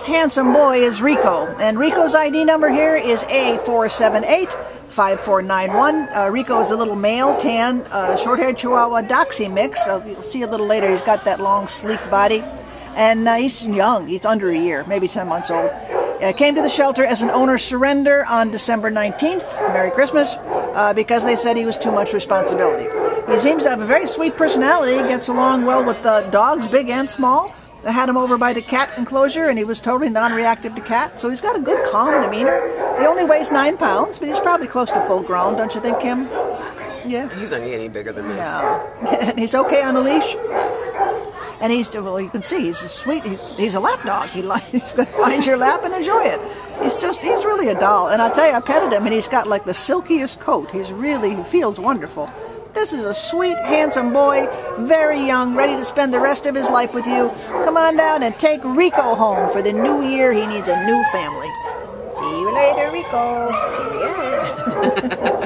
this handsome boy is Rico, and Rico's ID number here is A4785491. Rico is a little male, tan, short-haired Chihuahua Dachshund mix. You'll see a little later he's got that long, sleek body, and he's young. He's under a year, maybe 10 months old. Came to the shelter as an owner surrender on December 19th, Merry Christmas, because they said he was too much responsibility. He seems to have a very sweet personality, gets along well with dogs, big and small. I had him over by the cat enclosure, and he was totally non-reactive to cats, so he's got a good, calm demeanor. He only weighs 9 pounds, but he's probably close to full grown, don't you think, Kim? Yeah. He's not any bigger than this. No. He's okay on a leash. Yes. And he's, well, you can see, he's a sweet, he's a lap dog. He's going to find your lap and enjoy it. He's just, he's really a doll. And I'll tell you, I petted him, and he's got like the silkiest coat. He's really, he feels wonderful. This is a sweet, handsome boy, very young, ready to spend the rest of his life with you. Come on down and take Rico home for the new year. He needs a new family. See you later, Rico. Yeah.